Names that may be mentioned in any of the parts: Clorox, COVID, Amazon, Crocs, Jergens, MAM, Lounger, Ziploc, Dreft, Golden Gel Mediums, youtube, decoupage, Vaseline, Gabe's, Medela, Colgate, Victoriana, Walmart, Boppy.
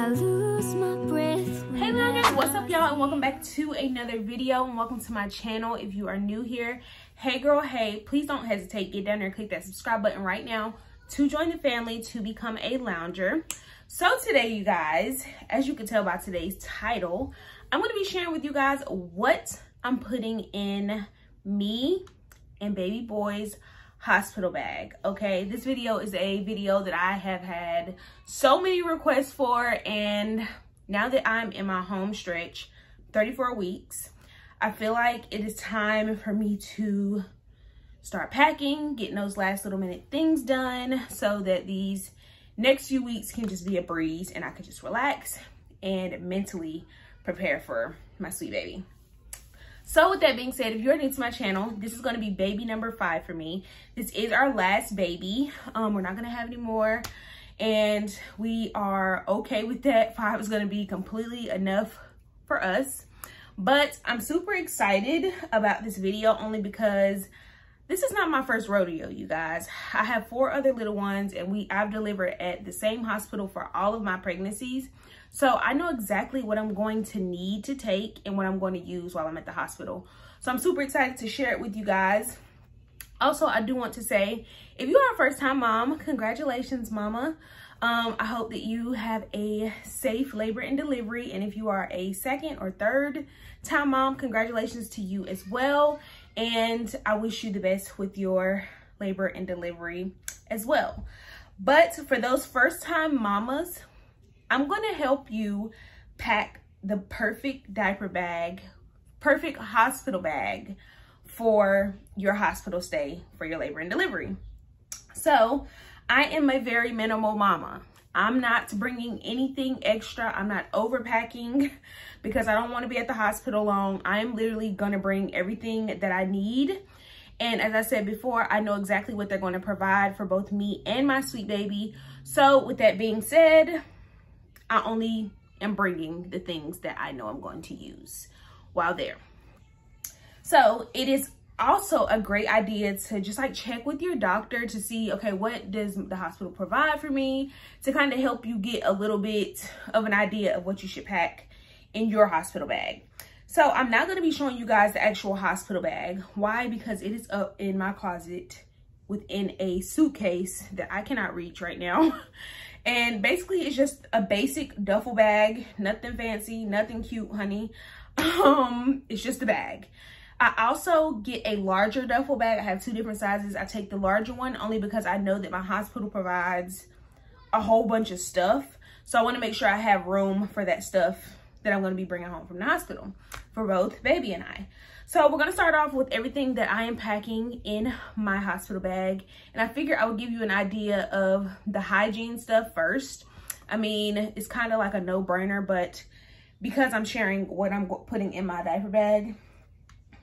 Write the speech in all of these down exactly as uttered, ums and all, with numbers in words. I lose my breath. Hey there guys, what's up y'all, and welcome back to another video and welcome to my channel. If you are new here, hey girl, hey, please don't hesitate, get down there and click that subscribe button right now to join the family, to become a lounger. So today you guys, as you can tell by today's title, I'm going to be sharing with you guys what I'm putting in me and baby boy's hospital bag. Okay, this video is a video that I have had so many requests for, and now that I'm in my home stretch, thirty-four weeks, I feel like it is time for me to start packing, getting those last little minute things done so that these next few weeks can just be a breeze and I can just relax and mentally prepare for my sweet baby. So with that being said, if you're new to my channel, this is going to be baby number five for me. This is our last baby. Um, we're not going to have any more, and we are okay with that. Five is going to be completely enough for us. But I'm super excited about this video only because this is not my first rodeo, you guys. I have four other little ones, and we I've delivered at the same hospital for all of my pregnancies. So I know exactly what I'm going to need to take and what I'm going to use while I'm at the hospital. So I'm super excited to share it with you guys. Also, I do want to say, if you are a first-time mom, congratulations, mama. Um, I hope that you have a safe labor and delivery. And if you are a second or third-time mom, congratulations to you as well. And I wish you the best with your labor and delivery as well. But for those first-time mamas, I'm going to help you pack the perfect diaper bag, perfect hospital bag for your hospital stay for your labor and delivery. So I am a very minimal mama. I'm not bringing anything extra. I'm not overpacking because I don't want to be at the hospital long. I'm literally going to bring everything that I need. And as I said before, I know exactly what they're going to provide for both me and my sweet baby. So with that being said, I only am bringing the things that I know I'm going to use while there. So it is also a great idea to just like check with your doctor to see, okay, what does the hospital provide for me, to kind of help you get a little bit of an idea of what you should pack in your hospital bag. So I'm not going to be showing you guys the actual hospital bag. Why? Because it is up in my closet within a suitcase that I cannot reach right now. And basically it's just a basic duffel bag, nothing fancy, nothing cute, honey. Um, it's just a bag. I also get a larger duffel bag. I have two different sizes. I take the larger one only because I know that my hospital provides a whole bunch of stuff. So I want to make sure I have room for that stuff that I'm going to be bringing home from the hospital for both baby and I. So we're going to start off with everything that I am packing in my hospital bag. And I figure I would give you an idea of the hygiene stuff first. I mean, it's kind of like a no-brainer, but because I'm sharing what I'm putting in my diaper bag,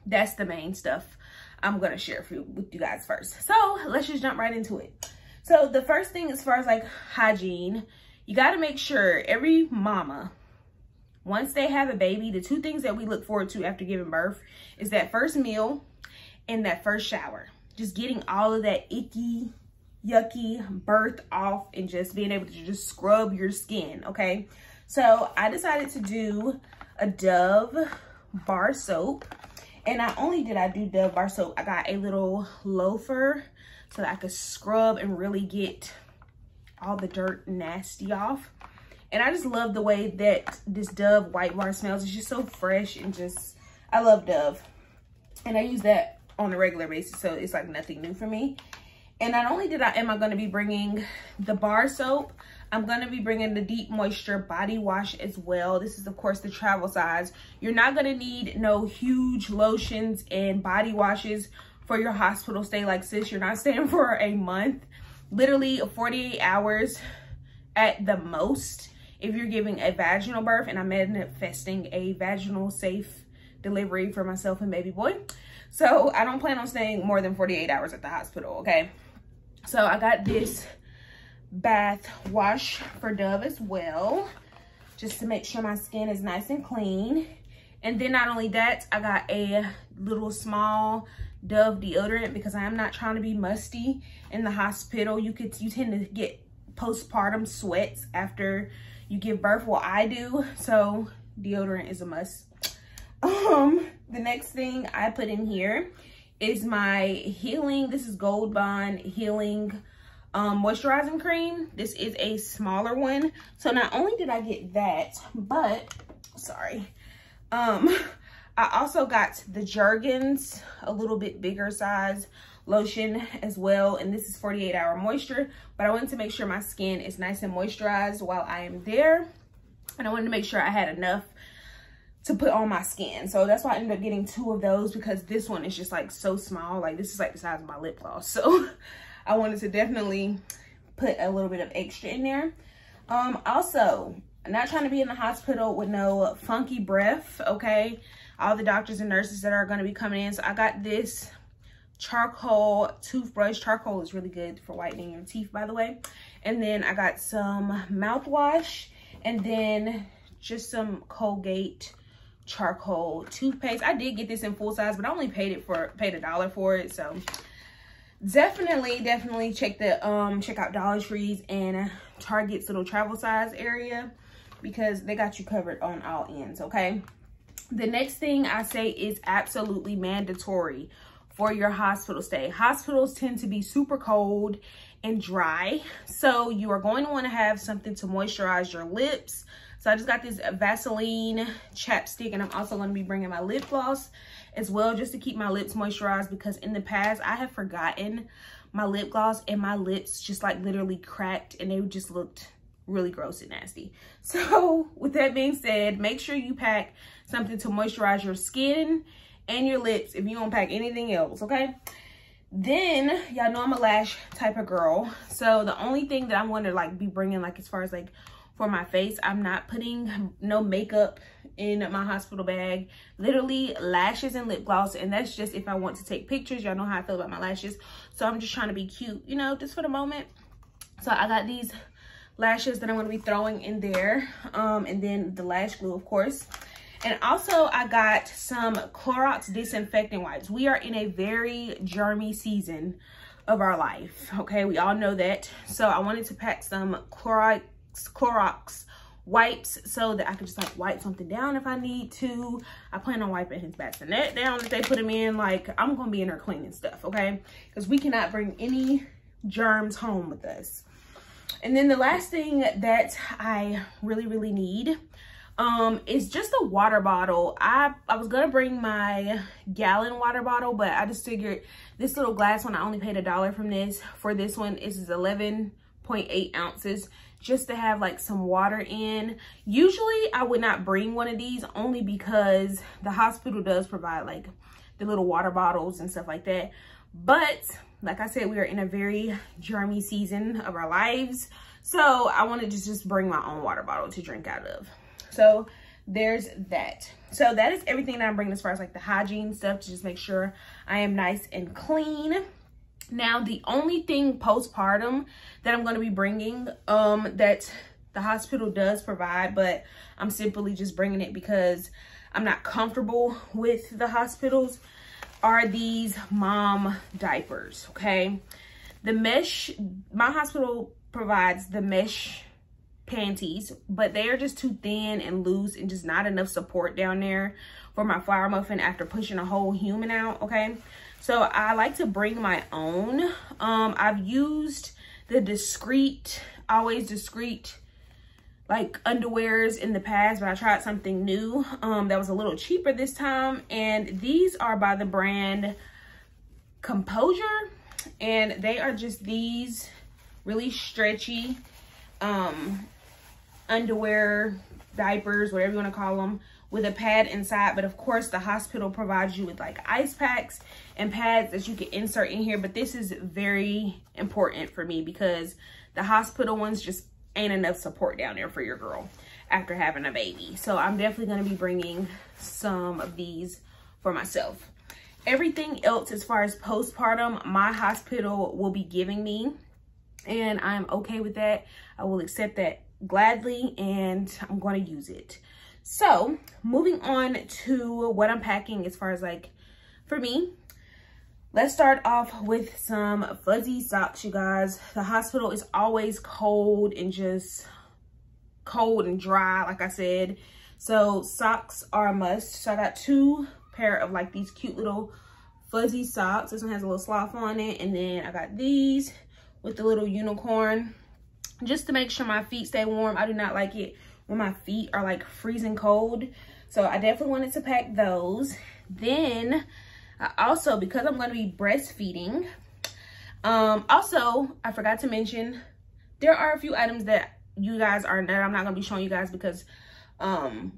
that's the main stuff I'm going to share for you, with you guys first. So let's just jump right into it. So the first thing, as far as like hygiene, you got to make sure every mama, once they have a baby, the two things that we look forward to after giving birth is that first meal and that first shower. Just getting all of that icky, yucky birth off and just being able to just scrub your skin, okay? So I decided to do a Dove bar soap. And not only did I do Dove bar soap, I got a little loafer so that I could scrub and really get all the dirt nasty off. And I just love the way that this Dove white bar smells. It's just so fresh and just, I love Dove. And I use that on a regular basis, so it's like nothing new for me. And not only did I, am I gonna be bringing the bar soap, I'm gonna be bringing the Deep Moisture body wash as well. This is of course the travel size. You're not gonna need no huge lotions and body washes for your hospital stay like sis. You're not staying for a month, literally forty-eight hours at the most if you're giving a vaginal birth, and I'm manifesting a vaginal safe delivery for myself and baby boy. So I don't plan on staying more than forty-eight hours at the hospital, okay? So I got this bath wash for Dove as well, just to make sure my skin is nice and clean. And then not only that, I got a little small Dove deodorant because I am not trying to be musty in the hospital. You could, you tend to get postpartum sweats after you give birth. Well, I do, so deodorant is a must. Um, the next thing I put in here is my Healing, this is Gold Bond Healing um, Moisturizing Cream. This is a smaller one. So not only did I get that, but, sorry, um, I also got the Jergens, a little bit bigger size lotion as well. And this is forty-eight hour moisture, but I wanted to make sure my skin is nice and moisturized while I am there. And I wanted to make sure I had enough to put on my skin. So that's why I ended up getting two of those, because this one is just like so small. Like this is like the size of my lip gloss. So I wanted to definitely put a little bit of extra in there. Um, also, I'm not trying to be in the hospital with no funky breath, okay? All the doctors and nurses that are gonna be coming in. So I got this charcoal toothbrush. Charcoal is really good for whitening your teeth, by the way. And then I got some mouthwash and then just some Colgate charcoal toothpaste. I did get this in full size, but I only paid it for paid a dollar for it. So definitely, definitely check the um check out Dollar Tree's and Target's little travel size area, because they got you covered on all ends, okay? The next thing I say is absolutely mandatory for your hospital stay. Hospitals tend to be super cold and dry, so you are going to want to have something to moisturize your lips. So I just got this Vaseline chapstick, and I'm also going to be bringing my lip gloss as well, just to keep my lips moisturized, because in the past I have forgotten my lip gloss and my lips just like literally cracked and they just looked really gross and nasty. So with that being said, make sure you pack something to moisturize your skin and your lips if you don't pack anything else, okay? Then y'all know I'm a lash type of girl. So the only thing that I'm going to like be bringing like as far as like for my face, I'm not putting no makeup in my hospital bag. Literally lashes and lip gloss, and that's just if I want to take pictures. Y'all know how I feel about my lashes, so I'm just trying to be cute, you know, just for the moment. So I got these lashes that I'm going to be throwing in there, um, and then the lash glue, of course. And also I got some Clorox disinfectant wipes. We are in a very germy season of our life, okay? We all know that. So I wanted to pack some Clorox Clorox wipes so that I could just like wipe something down if I need to. I plan on wiping his bassinet down if they put him in. Like, I'm gonna be in there cleaning stuff, okay? Because we cannot bring any germs home with us. And then the last thing that I really, really need um, is just a water bottle. I, I was gonna bring my gallon water bottle, but I just figured this little glass one, I only paid a dollar from this for this one. This is eleven point eight ounces. Just to have like some water in. Usually I would not bring one of these, only because the hospital does provide like the little water bottles and stuff like that. But like I said, we are in a very germy season of our lives, so I wanted to just bring my own water bottle to drink out of. So there's that. So that is everything that I'm bringing as far as like the hygiene stuff, to just make sure I am nice and clean. Now, the only thing postpartum that I'm going to be bringing um, that the hospital does provide, but I'm simply just bringing it because I'm not comfortable with the hospitals, are these MAM diapers, okay? The mesh, my hospital provides the mesh panties, but they are just too thin and loose and just not enough support down there for my flour muffin after pushing a whole human out, okay? So I like to bring my own. Um, I've used the discreet, always discreet, like underwears in the past, but I tried something new um, that was a little cheaper this time. And these are by the brand Composure. And they are just these really stretchy um, underwear, diapers, whatever you want to call them, with a pad inside. But of course the hospital provides you with like ice packs and pads that you can insert in here, but this is very important for me because the hospital ones just ain't enough support down there for your girl after having a baby. So I'm definitely going to be bringing some of these for myself. Everything else as far as postpartum, my hospital will be giving me, and I'm okay with that. I will accept that gladly, and I'm going to use it. So moving on to what I'm packing as far as like for me, let's start off with some fuzzy socks, you guys. The hospital is always cold and just cold and dry, like I said. So socks are a must. So I got two pair of like these cute little fuzzy socks. This one has a little sloth on it. And then I got these with the little unicorn, just to make sure my feet stay warm. I do not like it when my feet are like freezing cold. So I definitely wanted to pack those. Then I also, because I'm going to be breastfeeding, um, also I forgot to mention, there are a few items that you guys are, that I'm not going to be showing you guys because um,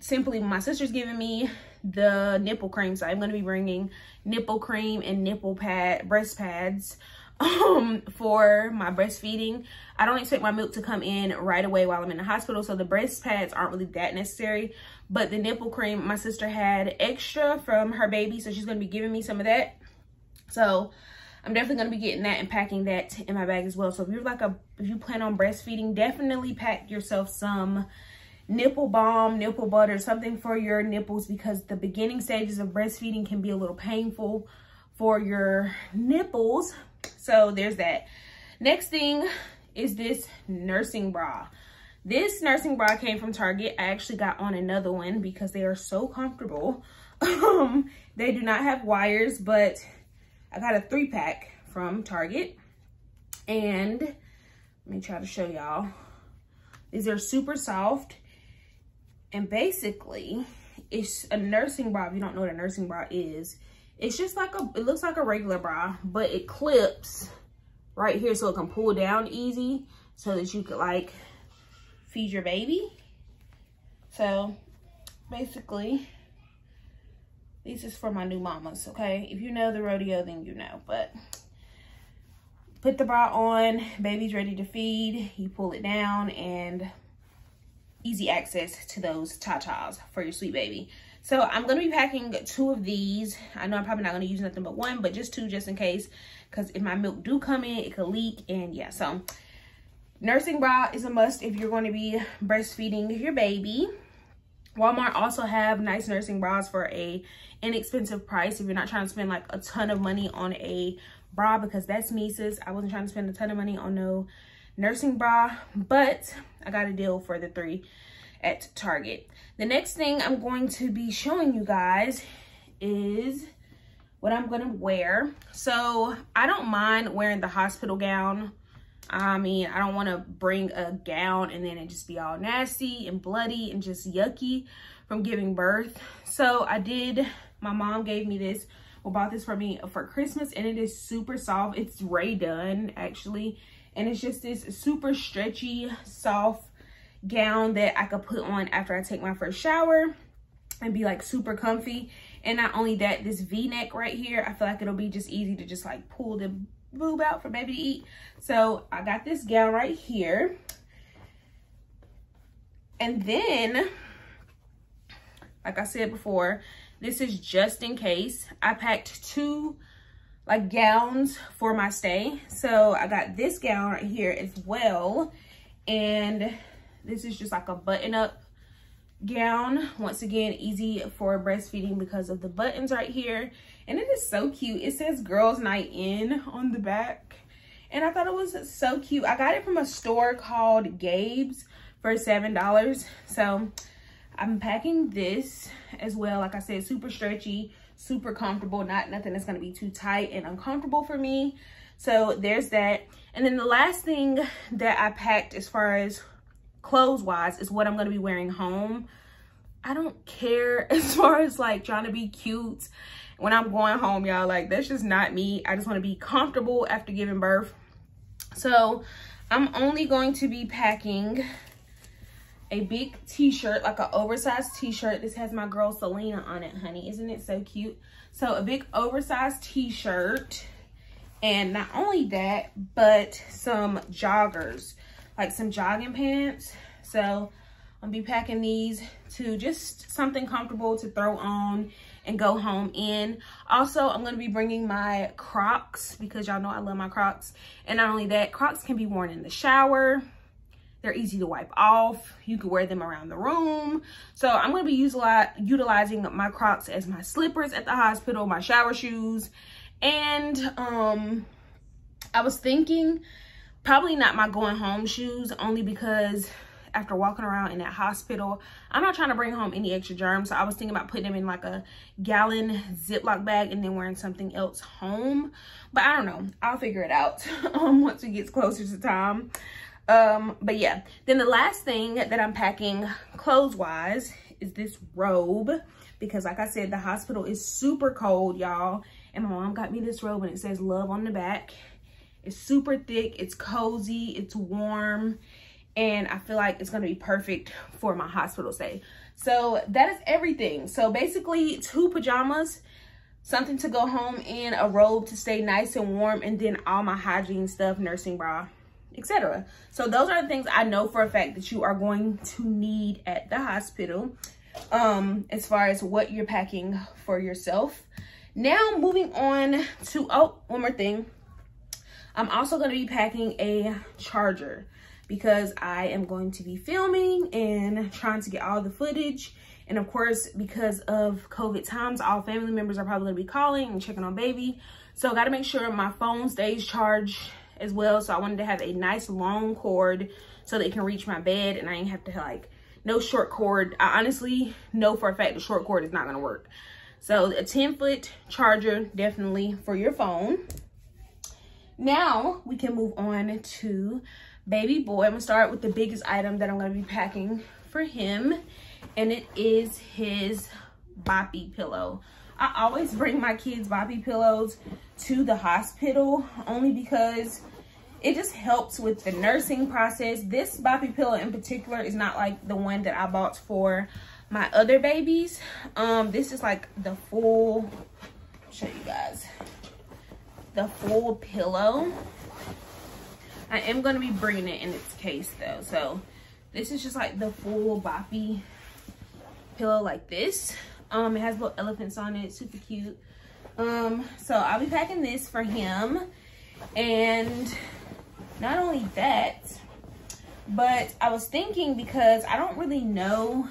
simply my sister's giving me the nipple cream. So I'm going to be bringing nipple cream and nipple pad, breast pads um for my breastfeeding. I don't expect my milk to come in right away while I'm in the hospital, so the breast pads aren't really that necessary, but the nipple cream my sister had extra from her baby, so she's going to be giving me some of that. So I'm definitely going to be getting that and packing that in my bag as well. So if you're like a if you plan on breastfeeding, definitely pack yourself some nipple balm, nipple butter, something for your nipples, because the beginning stages of breastfeeding can be a little painful for your nipples. So there's that. Next thing is this nursing bra. This nursing bra came from Target. I actually got on another one because they are so comfortable. Um, they do not have wires, but I got a three pack from Target. And let me try to show y'all. These are super soft. And basically, it's a nursing bra. If you don't know what a nursing bra is, it's just like a, it looks like a regular bra, but it clips right here so it can pull down easy so that you could like feed your baby. So basically, this is for my new mamas, okay? If you know the rodeo, then you know, but put the bra on, baby's ready to feed, you pull it down, and easy access to those tatas for your sweet baby. So I'm going to be packing two of these. I know I'm probably not going to use nothing but one, but just two just in case. Because if my milk do come in, it could leak. And yeah, so nursing bra is a must if you're going to be breastfeeding your baby. Walmart also have nice nursing bras for a inexpensive price. If you're not trying to spend like a ton of money on a bra, because that's me, sis. I wasn't trying to spend a ton of money on no nursing bra, but I got a deal for the three at Target. The next thing I'm going to be showing you guys is what I'm gonna wear. So I don't mind wearing the hospital gown. I mean, I don't want to bring a gown and then it just be all nasty and bloody and just yucky from giving birth. So I did, my mom gave me this, or bought this for me for Christmas, and it is super soft. It's Ray Dunn actually, and it's just this super stretchy, soft gown that I could put on after I take my first shower and be like super comfy. And not only that, this v-neck right here, I feel like it'll be just easy to just like pull the boob out for baby to eat. So I got this gown right here, and then like I said before, this is just in case. I packed two like gowns for my stay, so I got this gown right here as well, and this is just like a button-up gown. Once again, easy for breastfeeding because of the buttons right here. And it is so cute. It says Girls Night In on the back. And I thought it was so cute. I got it from a store called Gabe's for seven dollars. So I'm packing this as well. Like I said, super stretchy, super comfortable. Not nothing that's going to be too tight and uncomfortable for me. So there's that. And then the last thing that I packed as far as clothes wise is what I'm going to be wearing home. I don't care as far as like trying to be cute when I'm going home, y'all. Like, that's just not me. I just want to be comfortable after giving birth. So I'm only going to be packing a big t-shirt, like an oversized t-shirt. This has my girl Selena on it, honey. Isn't it so cute? So a big oversized t-shirt, and not only that, but some joggers, like some jogging pants. So I'll be packing these to just something comfortable to throw on and go home in. Also, I'm gonna be bringing my Crocs, because y'all know I love my Crocs. And not only that, Crocs can be worn in the shower. They're easy to wipe off. You can wear them around the room. So I'm gonna be utilizing my Crocs as my slippers at the hospital, my shower shoes. And um, I was thinking, probably not my going home shoes, only because after walking around in that hospital. I'm not trying to bring home any extra germs, so I was thinking about putting them in like a gallon Ziploc bag and then wearing something else home. But I don't know. I'll figure it out um, once it gets closer to time. Um, but yeah. Then the last thing that I'm packing clothes-wise is this robe, because like I said, the hospital is super cold, y'all. And my mom got me this robe and it says love on the back. It's super thick, it's cozy, it's warm, and I feel like it's gonna be perfect for my hospital stay. So that is everything. So basically two pajamas, something to go home in, a robe to stay nice and warm, and then all my hygiene stuff, nursing bra, et cetera. So those are the things I know for a fact that you are going to need at the hospital, um, as far as what you're packing for yourself. Now moving on to, oh, one more thing. I'm also going to be packing a charger because I am going to be filming and trying to get all the footage. And of course, because of COVID times, all family members are probably going to be calling and checking on baby. So I got to make sure my phone stays charged as well. So I wanted to have a nice long cord so that it can reach my bed and I ain't have to like, no short cord. I honestly know for a fact the short cord is not going to work. So a ten foot charger definitely for your phone. Now we can move on to baby boy. I'm gonna start with the biggest item that I'm gonna be packing for him, and it is his Boppy pillow. I always bring my kids Boppy pillows to the hospital only because it just helps with the nursing process. This Boppy pillow in particular is not like the one that I bought for my other babies. Um, this is like the full, I'll show you guys. The full pillow. I am going to be bringing it in its case though. So this is just like the full Boppy pillow like this. Um, it has little elephants on it. Super cute. Um, so I'll be packing this for him. And not only that, but I was thinking, because I don't really know,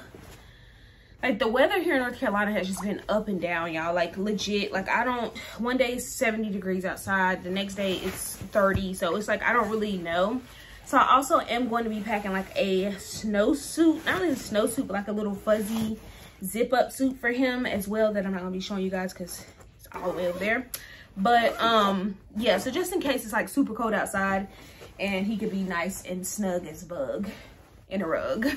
like the weather here in North Carolina has just been up and down, y'all. Like legit, like I don't, one day it's seventy degrees outside, the next day it's thirty. So it's like, I don't really know. So I also am going to be packing like a snowsuit, not really a snowsuit, but like a little fuzzy zip up suit for him as well, that I'm not gonna be showing you guys cause it's all the way over there. But um, yeah, so just in case it's like super cold outside and he could be nice and snug as bug in a rug.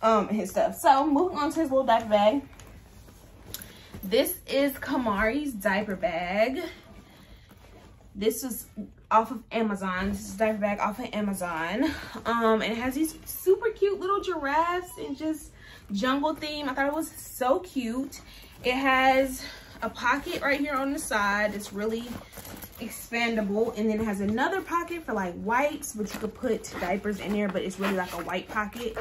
Um, his stuff. So moving on to his little diaper bag. This is Kamari's diaper bag. This is off of Amazon. This is a diaper bag off of Amazon. Um, and it has these super cute little giraffes and just jungle theme. I thought it was so cute. It has a pocket right here on the side. It's really expandable, and then it has another pocket for like wipes, but you could put diapers in there, but it's really like a white pocket.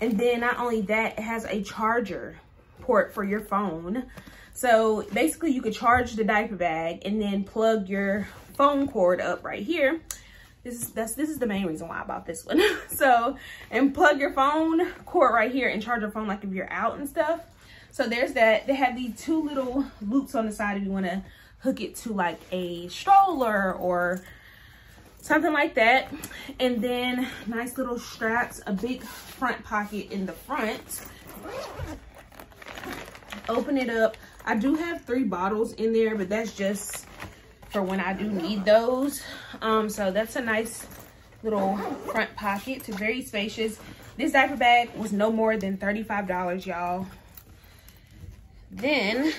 And then not only that, it has a charger port for your phone. So basically you could charge the diaper bag and then plug your phone cord up right here. This is, that's, this is the main reason why I bought this one. So, and plug your phone cord right here and charge your phone like if you're out and stuff. So there's that. They have these two little loops on the side if you want to hook it to like a stroller or something like that. And then nice little straps, a big front pocket in the front. Open it up. I do have three bottles in there, but that's just for when I do need those. Um, so that's a nice little front pocket. It's very spacious. This diaper bag was no more than thirty-five dollars, y'all. Then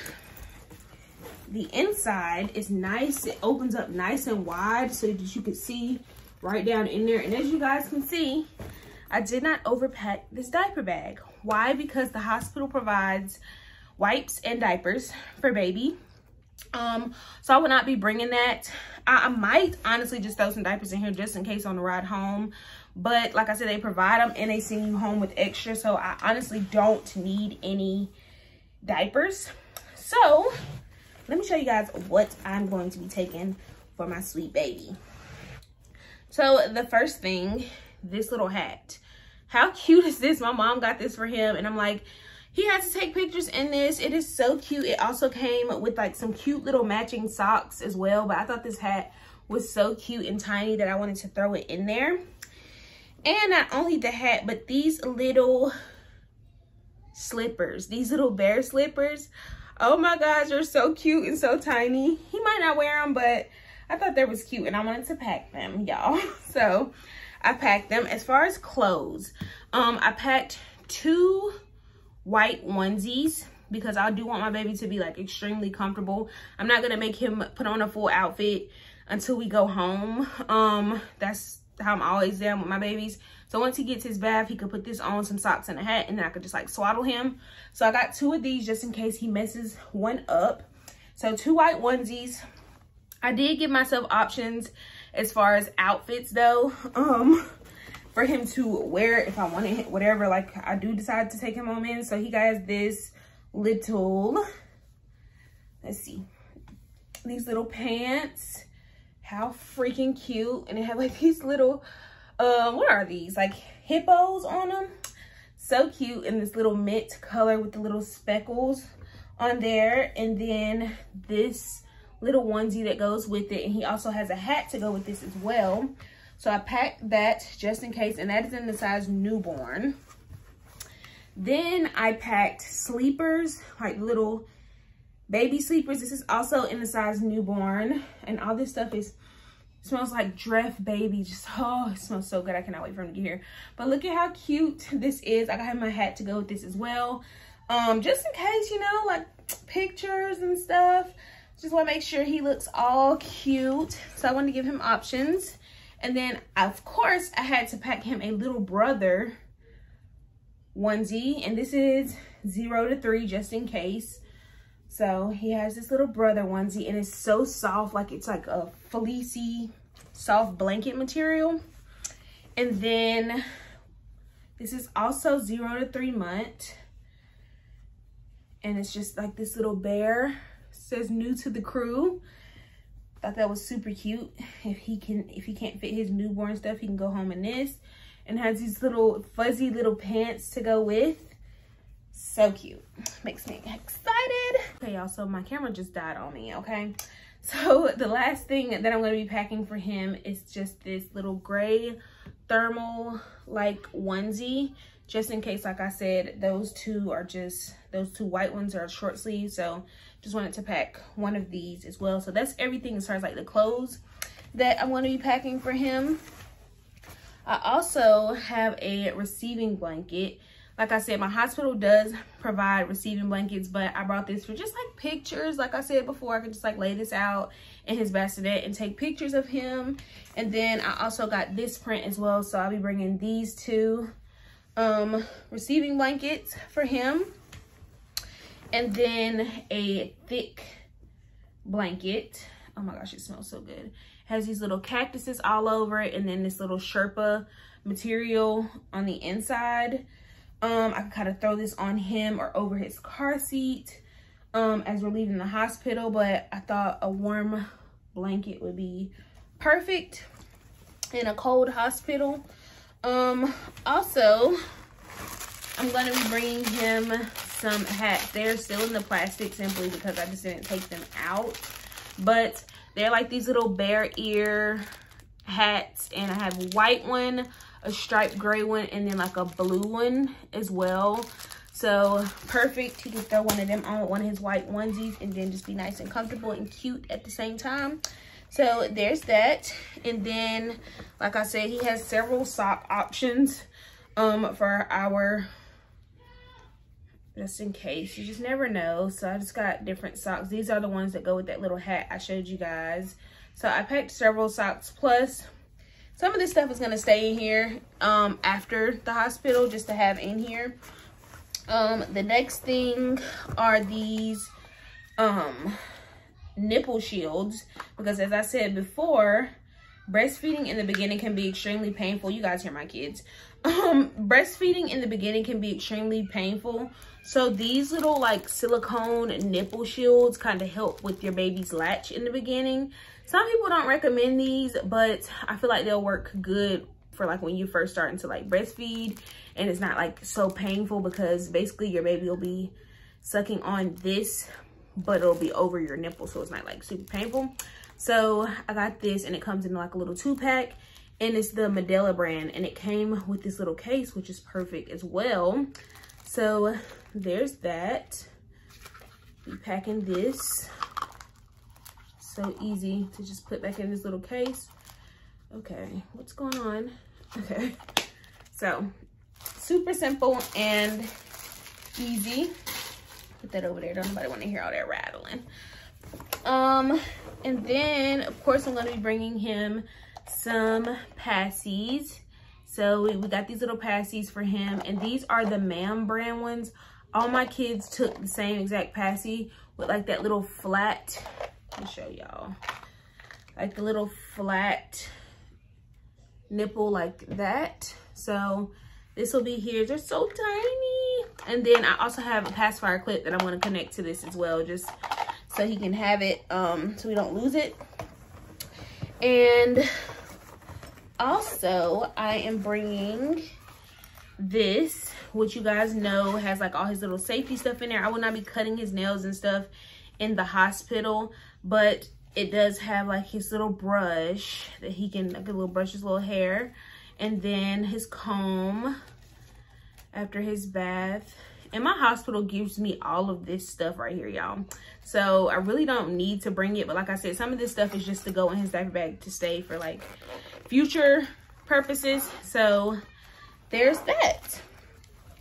the inside is nice. It opens up nice and wide so that you can see right down in there. And as you guys can see, I did not overpack this diaper bag. Why? Because the hospital provides wipes and diapers for baby. Um, so I would not be bringing that. I, I might honestly just throw some diapers in here just in case on the ride home. But like I said, they provide them and they send you home with extra. So I honestly don't need any diapers. So let me show you guys what I'm going to be taking for my sweet baby. So the first thing, this little hat. How cute is this? My mom got this for him and I'm like, he had to take pictures in this. It is so cute. It also came with like some cute little matching socks as well. But I thought this hat was so cute and tiny that I wanted to throw it in there. And not only the hat, but these little slippers, these little bear slippers. Oh my gosh, they're so cute and so tiny. He might not wear them, but I thought they was cute and I wanted to pack them, y'all. So I packed them. As far as clothes, um, I packed two white onesies because I do want my baby to be like extremely comfortable. I'm not gonna make him put on a full outfit until we go home. Um, that's how I'm always down with my babies. So once he gets his bath, he could put this on, some socks and a hat, and then I could just like swaddle him. So I got two of these just in case he messes one up. So two white onesies. I did give myself options as far as outfits though, um, for him to wear if I wanted, whatever, like I do decide to take him home in. So he got this little, let's see, these little pants. How freaking cute. And it had like these little, uh, what are these? Like hippos on them. So cute. And this little mint color with the little speckles on there. And then this little onesie that goes with it. And he also has a hat to go with this as well. So I packed that just in case. And that is in the size newborn. Then I packed sleepers, like little baby sleepers. This is also in the size newborn. And all this stuff is, smells like Dreft baby. Just, oh, it smells so good. I cannot wait for him to get here. But look at how cute this is. I got my hat to go with this as well. Um, just in case, you know, like pictures and stuff. Just want to make sure he looks all cute. So I wanted to give him options. And then, of course, I had to pack him a little brother onesie. And this is zero to three, just in case. So he has this little brother onesie and it's so soft, like it's like a fleecy, soft blanket material. And then this is also zero to three month. And it's just like this little bear. It says new to the crew. Thought that was super cute. If he can, if he can't fit his newborn stuff, he can go home in this. And has these little fuzzy little pants to go with. So cute, makes me excited. Okay y'all, so my camera just died on me, okay? So the last thing that I'm gonna be packing for him is just this little gray thermal like onesie, just in case, like I said, those two are just, those two white ones are short sleeves, so just wanted to pack one of these as well. So that's everything as far as like the clothes that I'm gonna be packing for him. I also have a receiving blanket. Like I said, my hospital does provide receiving blankets, but I brought this for just like pictures. Like I said before, I could just like lay this out in his bassinet and take pictures of him. And then I also got this print as well. So I'll be bringing these two um, receiving blankets for him. And then a thick blanket. Oh my gosh, it smells so good. It has these little cactuses all over it. And then this little Sherpa material on the inside. Um, I can kind of throw this on him or over his car seat um, as we're leaving the hospital, but I thought a warm blanket would be perfect in a cold hospital. Um, also, I'm going to be bringing him some hats. They're still in the plastic simply because I just didn't take them out, but they're like these little bear ear hats, and I have a white one, a striped gray one, and then like a blue one as well. So perfect, he can throw one of them on one of his white onesies and then just be nice and comfortable and cute at the same time. So there's that. And then like I said, he has several sock options um for our, just in case, you just never know. So I just got different socks. These are the ones that go with that little hat I showed you guys. So I packed several socks, plus some of this stuff is gonna stay in here um, after the hospital, just to have in here. Um, the next thing are these um, nipple shields, because as I said before, breastfeeding in the beginning can be extremely painful. You guys hear my kids. Um, breastfeeding in the beginning can be extremely painful. So these little like silicone nipple shields kind of help with your baby's latch in the beginning. Some people don't recommend these, but I feel like they'll work good for like when you first starting to like breastfeed and it's not like so painful, because basically your baby will be sucking on this, but it'll be over your nipple, so it's not like super painful. So I got this and it comes in like a little two pack, and it's the Medela brand, and it came with this little case, which is perfect as well. So there's that. Be packing this, so easy to just put back in this little case. Okay, what's going on? Okay, so super simple and easy. Put that over there, don't nobody want to hear all that rattling. Um and then of course I'm going to be bringing him some passies. So we, we got these little passies for him, and these are the MAM brand ones. All my kids took the same exact passy with like that little flat, let me show y'all, like the little flat nipple like that. So this will be here. They're so tiny. And then I also have a pacifier clip that I want to connect to this as well, just so he can have it, um, so we don't lose it. And also I am bringing this, which you guys know has like all his little safety stuff in there. I will not be cutting his nails and stuff in the hospital, but it does have like his little brush that he can, like a little brush his little hair, and then his comb after his bath. And my hospital gives me all of this stuff right here, y'all. So I really don't need to bring it, but like I said, some of this stuff is just to go in his diaper bag to stay for like future purposes. So there's that.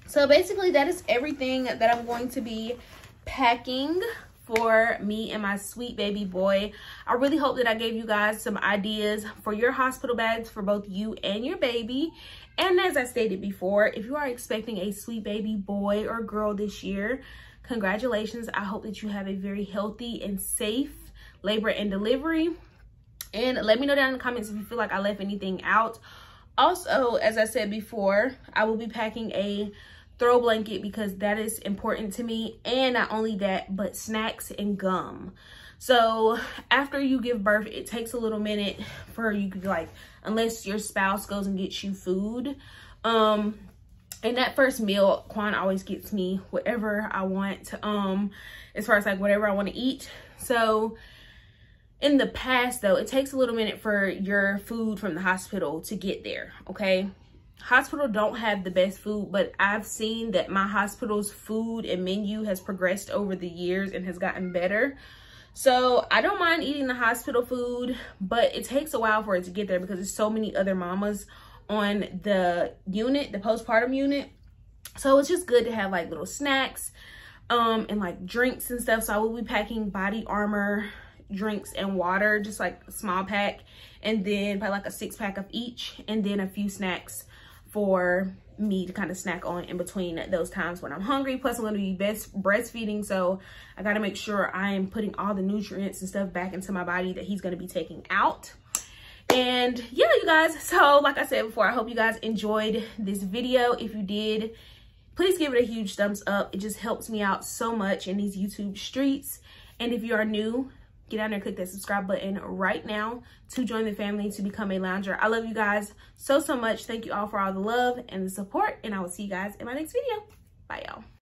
So basically that is everything that I'm going to be packing for me and my sweet baby boy. I really hope that I gave you guys some ideas for your hospital bags for both you and your baby. And as I stated before, if you are expecting a sweet baby boy or girl this year, congratulations. I hope that you have a very healthy and safe labor and delivery. And let me know down in the comments if you feel like I left anything out. Also, as I said before, I will be packing a throw blanket because that is important to me, and not only that, but snacks and gum. So after you give birth, it takes a little minute for you to, like, unless your spouse goes and gets you food, um and that first meal, Quan always gets me whatever I want, um as far as like whatever I want to eat. So in the past though, it takes a little minute for your food from the hospital to get there. Okay, hospital don't have the best food, but I've seen that my hospital's food and menu has progressed over the years and has gotten better. So I don't mind eating the hospital food, but it takes a while for it to get there because there's so many other mamas on the unit, the postpartum unit. So it's just good to have like little snacks um and like drinks and stuff. So I will be packing Body Armor drinks and water, just like a small pack, and then probably like a six pack of each, and then a few snacks for me to kind of snack on in between those times when I'm hungry. Plus I'm going to be best breastfeeding, so I got to make sure I am putting all the nutrients and stuff back into my body that he's going to be taking out. And yeah, you guys, so like I said before, I hope you guys enjoyed this video. If you did, please give it a huge thumbs up. It just helps me out so much in these YouTube streets. And if you are new, get down there, click that subscribe button right now to join the family, to become a lounger. I love you guys so, so much. Thank you all for all the love and the support, and I will see you guys in my next video. Bye, y'all.